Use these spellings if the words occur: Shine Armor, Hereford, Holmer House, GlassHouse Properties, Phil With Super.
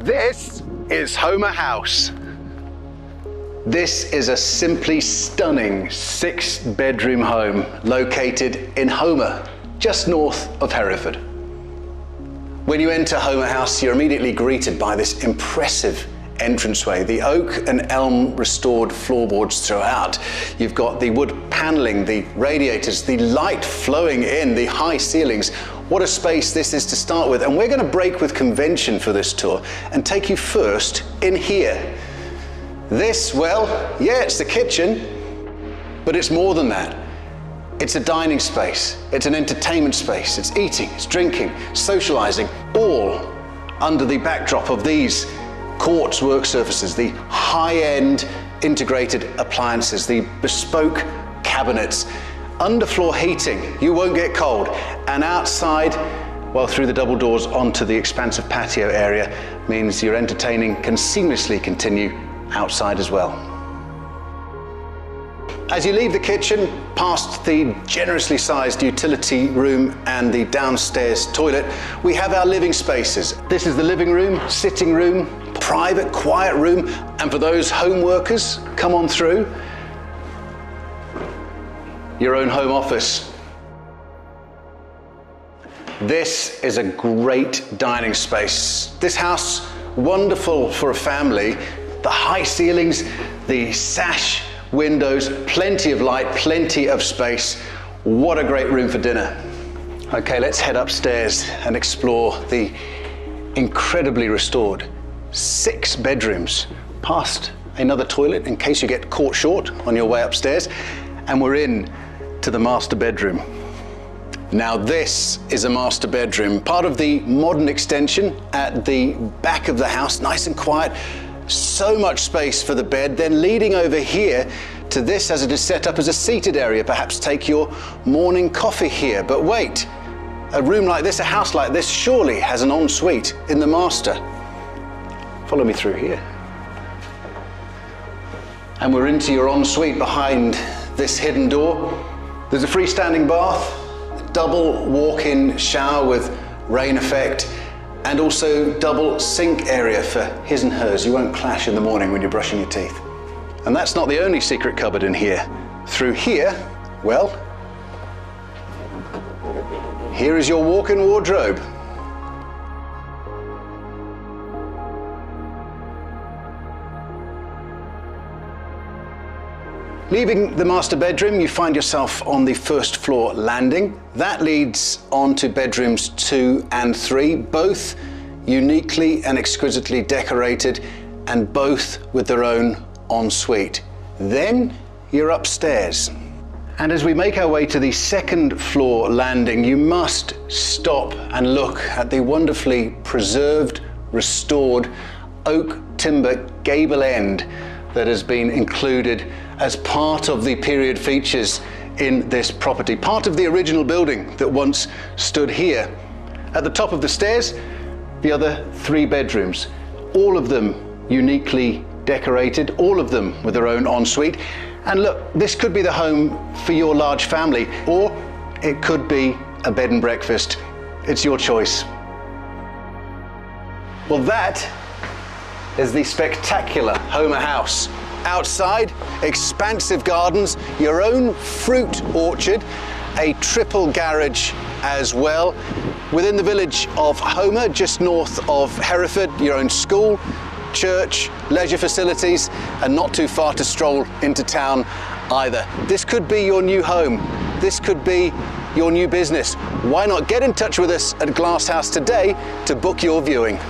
This is Holmer House. This is a simply stunning 6-bedroom home located in Holmer, just north of Hereford. When you enter Holmer House, you're immediately greeted by this impressive entranceway, the oak and elm restored floorboards throughout. You've got the wood panelling, the radiators, the light flowing in, the high ceilings. What a space this is to start with, and we're going to break with convention for this tour and take you first in here. This, well, yeah, it's the kitchen, but it's more than that. It's a dining space, it's an entertainment space, it's eating, it's drinking, socialising, all under the backdrop of these quartz work surfaces, the high-end integrated appliances, the bespoke cabinets, underfloor heating, you won't get cold, and outside, well, through the double doors onto the expansive patio area means your entertaining can seamlessly continue outside as well. As you leave the kitchen, past the generously sized utility room and the downstairs toilet, we have our living spaces. This is the living room, sitting room, private, quiet room, and for those home workers, come on through. Your own home office. This is a great dining space. This house, wonderful for a family. The high ceilings, the sash windows, plenty of light, plenty of space. What a great room for dinner. Okay, let's head upstairs and explore the incredibly restored 6 bedrooms, past another toilet in case you get caught short on your way upstairs, and we're in to the master bedroom. Now this is a master bedroom, part of the modern extension at the back of the house, nice and quiet. So much space for the bed, then leading over here to this as it is set up as a seated area. Perhaps take your morning coffee here. But wait, a room like this, a house like this, surely has an ensuite in the master. Follow me through here. And we're into your ensuite behind this hidden door. There's a freestanding bath, double walk-in shower with rain effect, and also double sink area for his and hers. You won't clash in the morning when you're brushing your teeth. And that's not the only secret cupboard in here. Through here, well, here is your walk-in wardrobe. Leaving the master bedroom, you find yourself on the first floor landing. That leads on to bedrooms 2 and 3, both uniquely and exquisitely decorated, and both with their own ensuite. Then you're upstairs. And as we make our way to the second floor landing, you must stop and look at the wonderfully preserved, restored oak timber gable end that has been included as part of the period features in this property, part of the original building that once stood here. At the top of the stairs, the other 3 bedrooms, all of them uniquely decorated, all of them with their own ensuite. And look, this could be the home for your large family, or it could be a bed and breakfast. It's your choice. Well, that is the spectacular Holmer House. Outside, expansive gardens, your own fruit orchard, a triple garage as well. Within the village of Holmer, just north of Hereford, your own school, church, leisure facilities, and not too far to stroll into town either. This could be your new home. This could be your new business. Why not get in touch with us at GlassHouse today to book your viewing?